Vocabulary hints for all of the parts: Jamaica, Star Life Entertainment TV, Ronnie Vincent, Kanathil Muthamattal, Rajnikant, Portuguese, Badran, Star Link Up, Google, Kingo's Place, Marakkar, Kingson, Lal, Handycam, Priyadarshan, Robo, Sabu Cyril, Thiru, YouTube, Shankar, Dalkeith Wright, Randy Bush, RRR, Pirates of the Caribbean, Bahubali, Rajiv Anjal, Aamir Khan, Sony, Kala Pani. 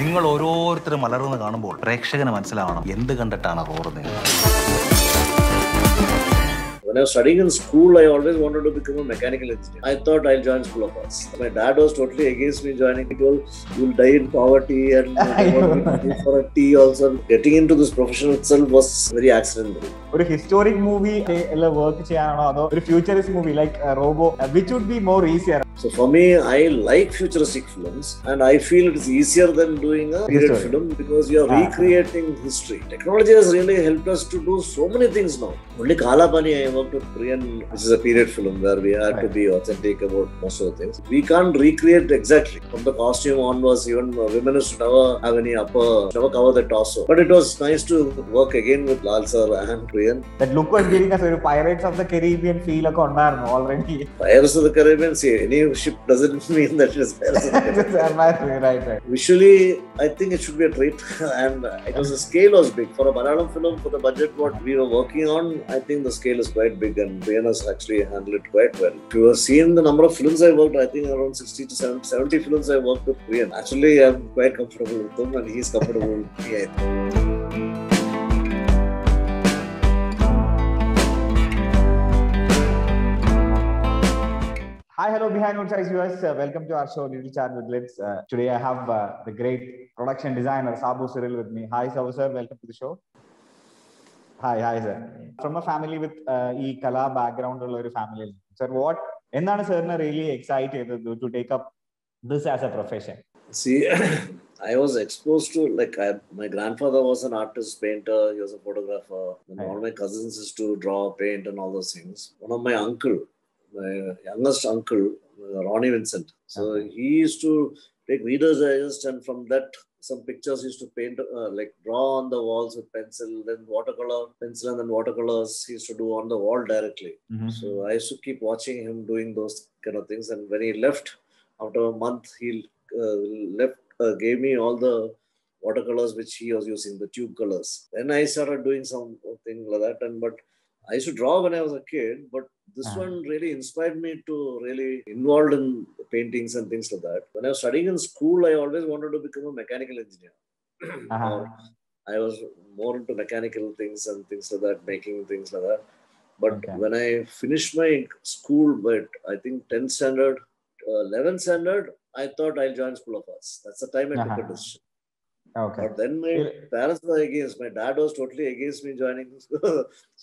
നിങ്ങൾ ഓരോരുത്തരും മലർന്ന് കാണുമ്പോൾ പ്രേക്ഷകന് മനസ്സിലാവണം എന്ത് കണ്ടിട്ടാണ് ഓർന്നത്. When I was studying in school, I always wanted to become a mechanical engineer. I thought I'll join School of Arts. My dad was totally against me joining. He told, you'll die in poverty and for a tea also. Getting into this profession itself was very accidental. A historic movie, a futurist movie like Robo, which would be more easier. So for me, I like futuristic films and I feel it's easier than doing a period film because you are recreating history. Technology has really helped us to do so many things now. Only Kala Pani, I worked with Priyan, which is a period film where we had to be authentic about most of the things. We can't recreate exactly. From the costume onwards, even women used to never have any upper, never cover the torso. But it was nice to work again with Lal sir and Priyan. That look was giving us a Pirates of the Caribbean feel already. Pirates of the Caribbean, see, any ship doesn't mean that it is right. Visually, I think it should be a treat, and it was the scale was big for a Malayalam film. For the budget what we were working on, I think the scale is quite big, and Priyan has actually handled it quite well. If you have seen the number of films I worked, I think around 60 to 70 films I worked with Priyan. Actually, I am quite comfortable with him, and he is comfortable with me, I think. Hi, hello, behind outside viewers. Welcome to our show, Little Chat with Lips. Today I have the great production designer, Sabu Cyril with me. Hi, Sabu sir. Welcome to the show. Hi, sir. From a family with e Kala background, family. Sir, what? Endana sir na really excited to take up this as a profession? See, I was exposed to, like, my grandfather was an artist, painter, he was a photographer. And all my cousins used to draw, paint and all those things. One of my uncle, my youngest uncle, Ronnie Vincent. So he used to take Reader's Digest and from that some pictures he used to paint, like draw on the walls with pencil, then watercolor, pencil and then watercolors he used to do on the wall directly. So I used to keep watching him doing those kind of things, and when he left, after a month, he gave me all the watercolors which he was using, the tube colors. Then I started doing something like that, and but I used to draw when I was a kid, but this one really inspired me to really involved in paintings and things like that. When I was studying in school, I always wanted to become a mechanical engineer. I was more into mechanical things and things like that, making things like that. But when I finished my school, but I think 10th standard, 11th standard, I thought I'll join School of Arts. That's the time I took a decision. But then my parents were against. My dad was totally against me joining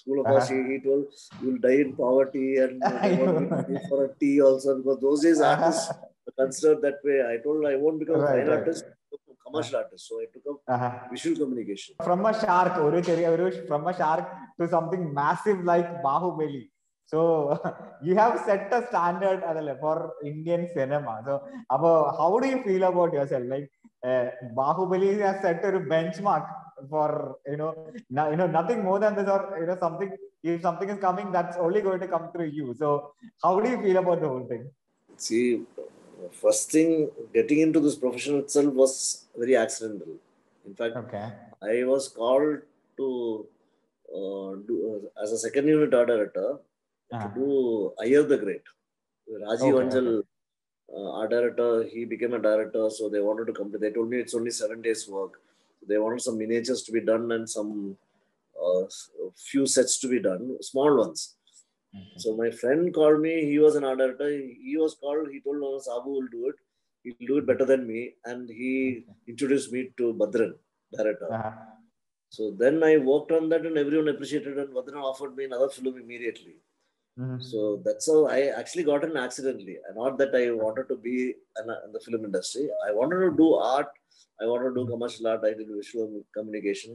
School of Arts. He told, you'll die in poverty and for a tea also. Because those days artists were considered that way. I told I won't become a fine artist, become a commercial artist. So I took up visual communication. From a shark to something massive like Bahubali. So you have set a standard for Indian cinema. So how do you feel about yourself? Like, Bahubali has set a benchmark for, nothing more than this, or, something, if something is coming, that's only going to come through you. So how do you feel about the whole thing? See, first thing, getting into this profession itself was very accidental. In fact, I was called to do, as a second unit art director, to do Ayyar the Great. Rajiv Anjal, our director, he became a director, so they wanted to complete. They told me it's only 7 days work. They wanted some miniatures to be done and some few sets to be done, small ones. So my friend called me. He was an art director. He was called. He told us, Sabu will do it. He'll do it better than me. And he introduced me to Badran, director. So then I worked on that and everyone appreciated it. And Badran offered me another film immediately. So that's how I actually got in accidentally. Not that I wanted to be in the film industry. I wanted to do art. I wanted to do commercial art. I did visual communication.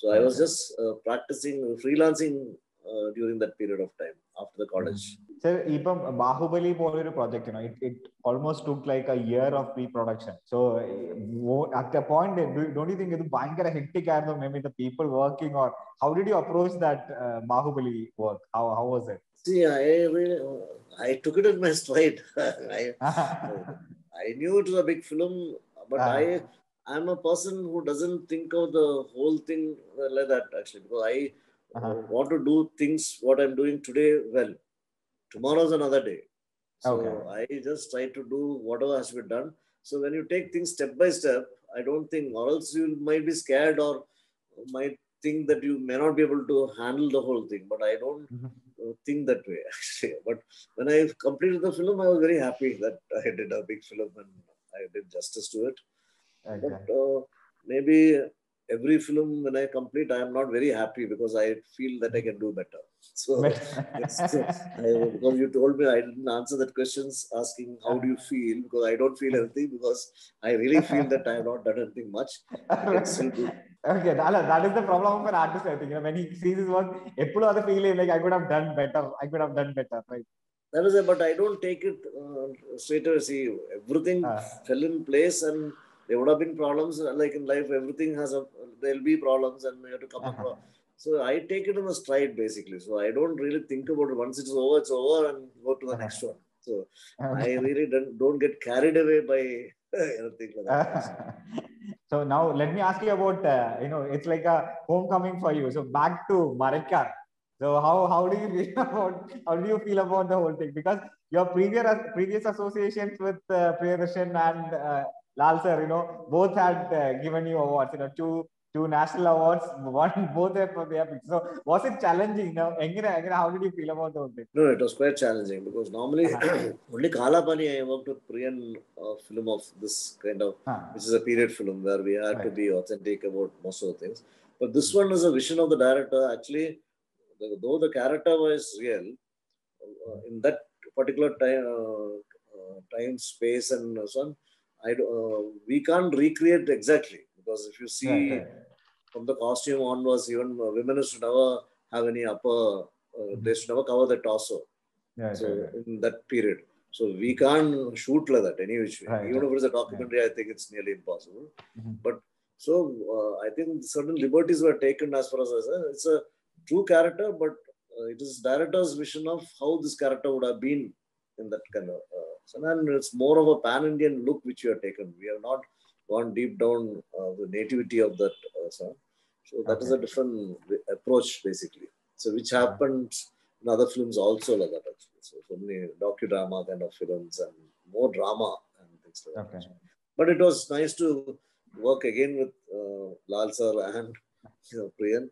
So I was just practicing, freelancing during that period of time after the college. Sir, this Bahubali project, it almost took like a year of pre-production. So at the point, don't you think it was hectic and maybe the people working, or how did you approach that Bahubali work? How was it? See, I took it in my stride. I knew it was a big film, but I'm a person who doesn't think of the whole thing like that, actually, because I want to do things, what I'm doing today, well. Tomorrow's another day. So I just try to do whatever has to be done. So when you take things step by step, I don't think, or else you might be scared or might think that you may not be able to handle the whole thing. But I don't think that way, actually. But when I completed the film, I was very happy that I did a big film and I did justice to it. Okay. But maybe every film when I complete, I am not very happy because I feel that I can do better. So, because you told me I didn't answer that questions asking how do you feel, because I don't feel anything, because I really feel that I have not done anything much. Okay, that is the problem of an artist, I think. You know, when he sees his work, the feeling like I could have done better, right? That is it, but I don't take it straight away. See, everything fell in place, and there would have been problems. Like in life, everything has a, there'll be problems and you have to come across. So I take it in a stride, basically. So I don't really think about it. Once it's over and go to the next one. So I really don't get carried away by anything like that. So now let me ask you about, you know, it's like a homecoming for you. So back to Marakkar. So how do you feel about the whole thing? Because your previous associations with Priyadarshan and Lal sir, you know, both had given you awards, you know, two national awards, both for their pictures. So was it challenging? Now, how did you feel about the whole thing? No, it was quite challenging because normally only Kala Pani I worked with Priyan film of this kind of, which is a period film where we had to be authentic about most of the things. But this one is a vision of the director. Actually, though the character was real, in that particular time, space and so on, we can't recreate exactly, because if you see from the costume onwards, even women should never have any upper, they should never cover the torso. In that period. So we can't shoot like that any which way. Even if it's a documentary, I think it's nearly impossible. But so I think certain liberties were taken as far as it's a true character, but it is director's vision of how this character would have been in that kind of. And it's more of a pan-Indian look which you have taken. We have not gone deep down the nativity of that song. So that is a different approach, basically. So which happened in other films also like that, actually. So many docudrama kind of films and more drama and things like that. But it was nice to work again with Lal sir and Priyan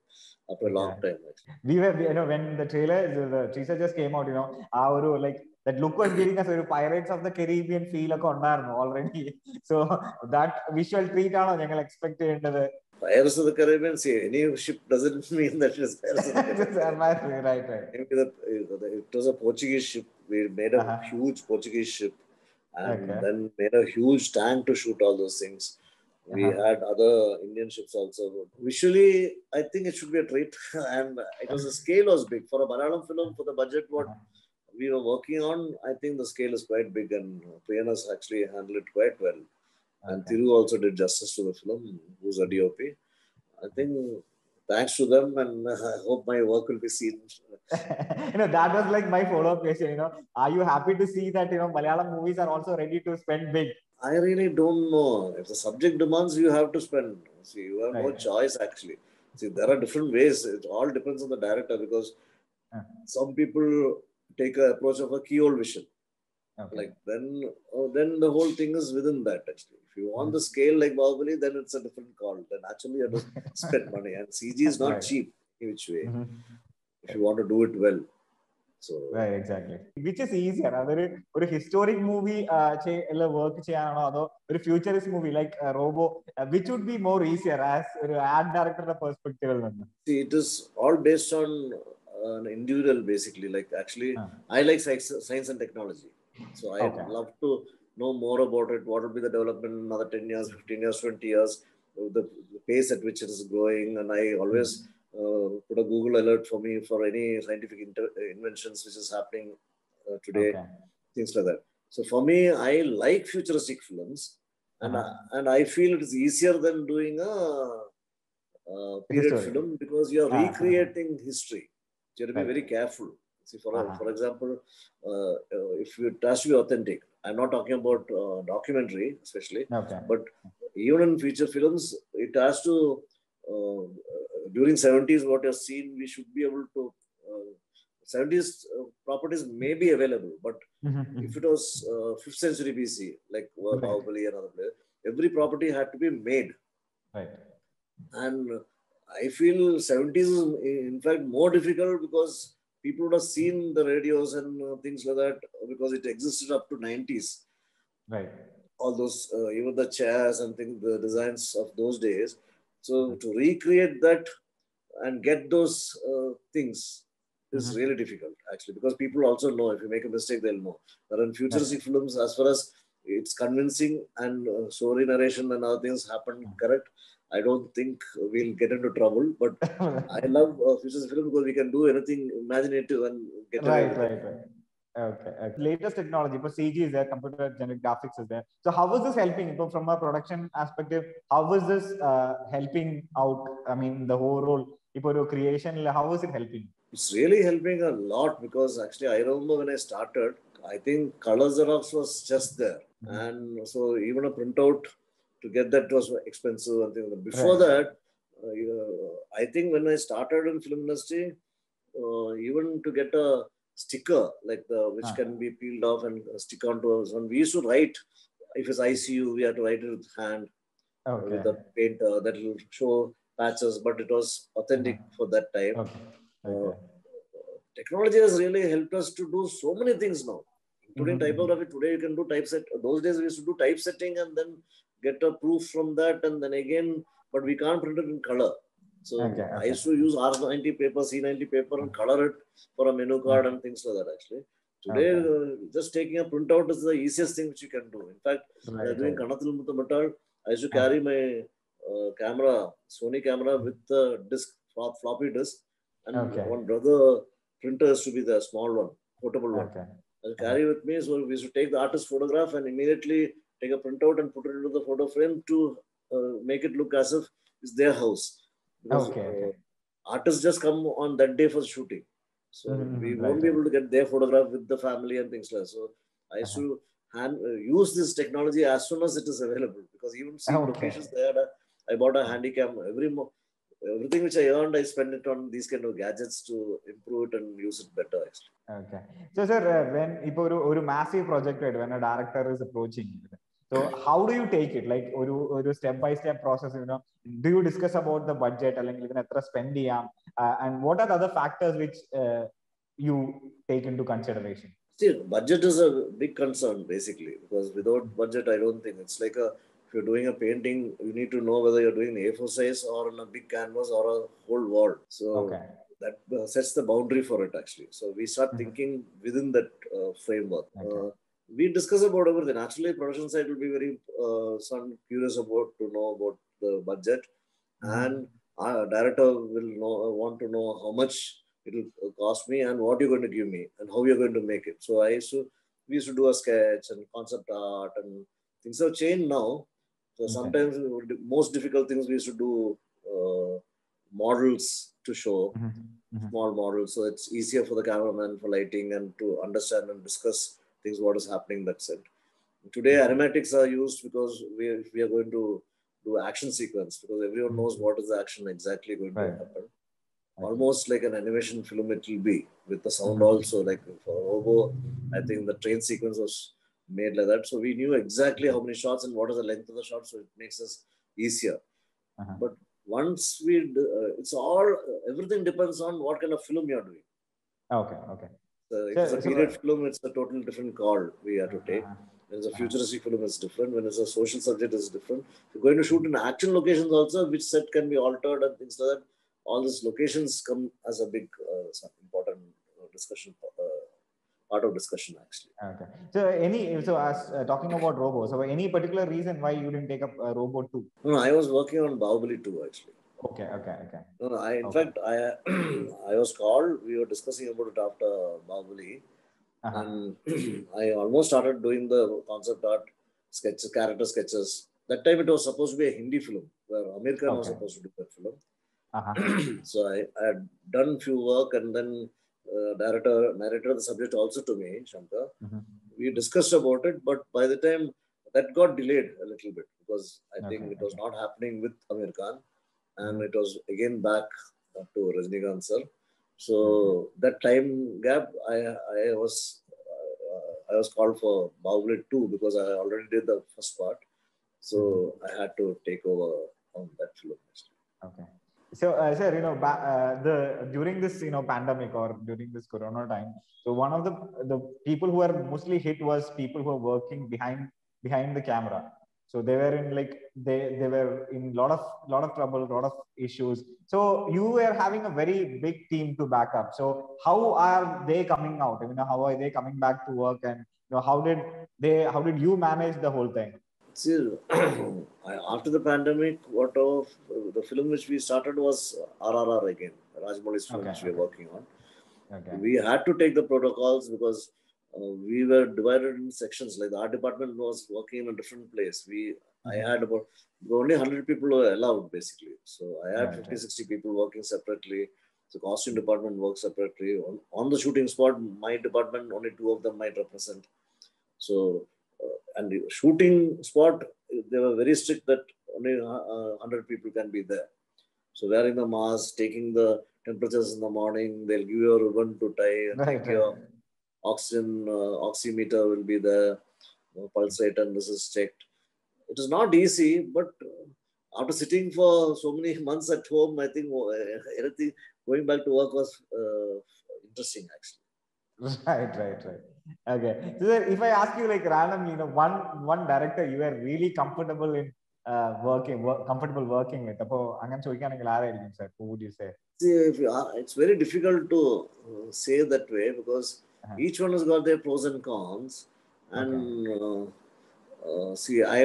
after a long time, actually. We were, you know, when the teaser just came out, you know, our like, that look was giving us a Pirates of the Caribbean feel already. So that visual treat I expected. Pirates of the Caribbean, see, any ship doesn't mean that it's Pirates of the Caribbean. It was a Portuguese ship. We made a huge Portuguese ship and then made a huge tank to shoot all those things. We had other Indian ships also. Visually, I think it should be a treat. And it was, the scale was big. For a Malayalam film, for the budget, what we were working on, I think the scale is quite big, and Priyan has actually handled it quite well. And Thiru also did justice to the film, who's a DOP. I think thanks to them, and I hope my work will be seen. You know, that was like my follow-up question, you know. Are you happy to see that, you know, Malayalam movies are also ready to spend big? I really don't know. If the subject demands, you have to spend. See, you have no choice, actually. See, there are different ways. It all depends on the director, because some people take an approach of a keyhole vision. Like then the whole thing is within that, actually. If you want the scale like Bahubali, then it's a different call. Then actually you have to spend money. And CG is not cheap in which way, if you want to do it well. So exactly. Which is easier? Whether a historic movie work or a futurist movie like Robo, which would be more easier as an art director perspective? See, it is all based on an individual, basically. Like, actually, I like science and technology. So I love to know more about it. What will be the development in another 10 years, 15 years, 20 years, the pace at which it is going. And I always put a Google alert for me for any scientific inventions which is happening today, things like that. So for me, I like futuristic films. And I feel it is easier than doing a period film, because you are recreating history. You have to be very careful. See, for example, if it has to be authentic, I'm not talking about documentary especially, but even in feature films, it has to, during 70s, what you've seen, we should be able to 70s properties may be available, but if it was 5th century BC, like Bahubali and other places, every property had to be made. Right. And I feel 70s is in fact more difficult because people would have seen the radios and things like that because it existed up to 90s. Right. All those, even the chairs and things, the designs of those days. So to recreate that and get those things is really difficult actually, because people also know if you make a mistake, they'll know. But in futuristic films, as far as it's convincing and story narration and other things happen correct, I don't think we'll get into trouble, but I love futuristic film because we can do anything imaginative and get right. Okay. Latest technology, but CG is there, computer generated graphics is there. So how is this helping? So from a production perspective, how is this helping out? I mean, the overall creation, how is it helping? It's really helping a lot because actually I remember when I started, I think color xerox was just there. And so even a printout to get that was expensive and things. Before that, I think when I started in film industry, even to get a sticker like the which can be peeled off and stick onto us. When we used to write, if it's ICU, we had to write it with hand with the painter that will show patches, but it was authentic for that time. Technology has really helped us to do so many things now, including typography. Today you can do typeset. Those days we used to do typesetting and then get a proof from that, and then again, but we can't print it in color. So I used to use R90 paper, C90 paper and color it for a menu card and things like that actually. Today, just taking a printout is the easiest thing which you can do. In fact, doing Kanathil Muthamattal, I used to carry my camera, Sony camera with the disc, floppy disc, and one brother printer used to be the small one, portable one. I used to carry with me, so we used to take the artist's photograph and immediately take a printout and put it into the photo frame to make it look as if it's their house. Because, artists just come on that day for shooting. So we won't be able to get their photograph with the family and things like that. So I used to use this technology as soon as it is available. Because even seeing locations there, I bought a handycam. Everything which I earned, I spent it on these kind of gadgets to improve it and use it better actually. Okay. So sir, when a massive project, right, when a director is approaching, so how do you take it? Like a step-by-step process, you know, do you discuss about the budget and what are the other factors which you take into consideration? See, budget is a big concern basically, because without budget, I don't think it's like if you're doing a painting, you need to know whether you're doing the A4 size or on a big canvas or a whole wall. So that sets the boundary for it actually. So we start thinking within that framework. We discuss about everything. Naturally, production side will be very curious to know about the budget, and our director will want to know how much it will cost me and what you're going to give me and how you're going to make it. So we used to do a sketch and concept art, and things have changed now. So sometimes most difficult things we used to do models to show, small models. So it's easier for the cameraman for lighting and to understand and discuss things, what is happening, that's it. Today, aromatics are used because we are going to do action sequence, because everyone knows what is the action exactly going to happen. Almost like an animation film it will be, with the sound also, like for Robo, I think the train sequence was made like that. So we knew exactly how many shots and what is the length of the shot, so it makes us easier. But once everything depends on what kind of film you're doing. If it's a period film, it's a totally different call we have to take. When it's a futuristic film, it's different. When it's a social subject, it's different. If you're going to shoot in action locations also, which set can be altered and things like that. All these locations come as a big, important discussion, part of discussion actually. So talking about Robo, so any particular reason why you didn't take up Robo 2? No, I was working on Bahubali 2 actually. No, in fact, I was called. We were discussing about it after Bahubali, and I almost started doing the concept art sketches, character sketches. That time it was supposed to be a Hindi film where Aamir Khan was supposed to do that film. So I had done few work, and then narrator of the subject also to me, Shankar. We discussed about it, but by the time that got delayed a little bit because I think it was not happening with Aamir Khan. And it was again back to Rajnikant sir. So that time gap, I was called for Bahubali 2 because I already did the first part. So I had to take over on that film. Okay. So, sir, you know, during this, you know, pandemic or during this corona time, so one of the people who were mostly hit was people who are working behind the camera. So they were in like, they were in lot of trouble, lot of issues. So you were having a very big team to back up. So how are they coming out? I mean, how are they coming back to work? And you know, how did you manage the whole thing? See, after the pandemic, what of the film which we started was RRR again, Rajmouli's film, which we were working on. Okay. We had to take the protocols because we were divided in sections. Like the art department was working in a different place. I had about only 100 people were allowed basically. So I had 50-60 people working separately. The costume department worked separately. On the shooting spot, my department, only 2 of them might represent. So. And the shooting spot, they were very strict that only 100 people can be there. So wearing the mask, taking the temperatures in the morning, they'll give you a ribbon to tie, and your oxygen oximeter will be there, pulse rate and this is checked. It is not easy, but after sitting for so many months at home, I think everything going back to work was interesting actually. Right. Okay. So if I ask you like randomly, you know, one director you are really comfortable in working with. Who would you say? See, it's very difficult to say that way because each one has got their pros and cons. And see, I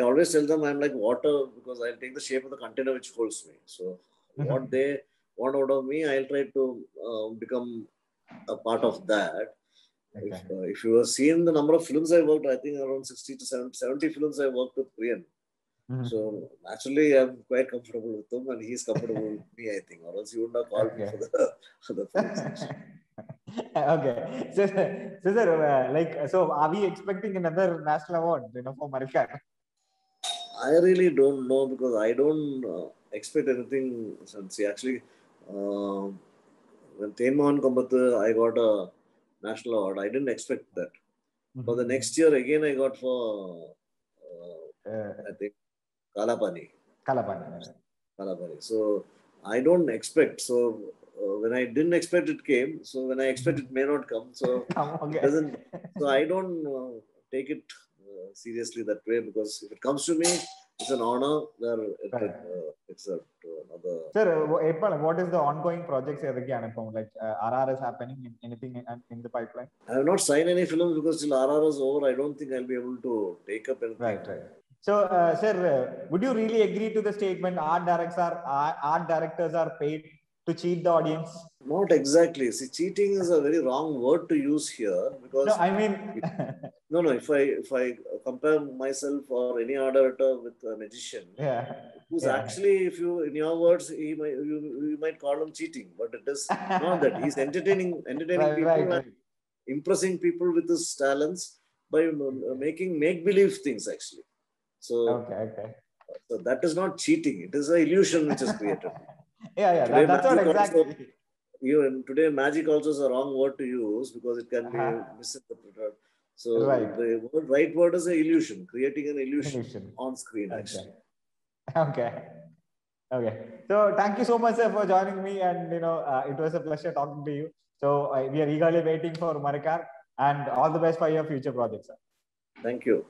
always tell them I'm like water because I'll take the shape of the container which holds me. So what they want out of me, I'll try to become a part of that. Okay. If you have seen the number of films I worked, I think around 60 to 70 films I worked with Priyan. So naturally, I'm quite comfortable with him and he's comfortable with me, I think. Or else he would not call me for the films. Okay. So sir, so are we expecting another national award, you know, for Marikan? I really don't know because I don't expect anything. See, actually, when Tenmohan Kambathu, I got a national award. I didn't expect that. For the next year, again, I got for, I think, Kala Pani. So, I don't expect. So, when I didn't expect, it came. So, when I expect, it may not come. So, it doesn't, so I don't take it seriously that way because if it comes to me, it's an honor. Sir, what is the ongoing projects? Like RRR is happening, anything in the pipeline? I have not signed any films because till RRR is over, I don't think I'll be able to take up anything. Right. So, sir, would you really agree to the statement art directors are paid to cheat the audience? Not exactly. See, cheating is a very wrong word to use here because no, I mean no. If I compare myself or any art director with a magician, who's actually, if you in your words, you might call him cheating, but it is not that. He's entertaining people and impressing people with his talents by making make-believe things actually. So so that is not cheating. It is an illusion which is created. Today, that's what exactly. Also, today, magic also is a wrong word to use because it can be misinterpreted. So, the right word is an illusion, creating an illusion on screen, actually. Okay. So, thank you so much, sir, for joining me. And, you know, it was a pleasure talking to you. So, we are eagerly waiting for Marikan and all the best for your future projects, sir. Thank you.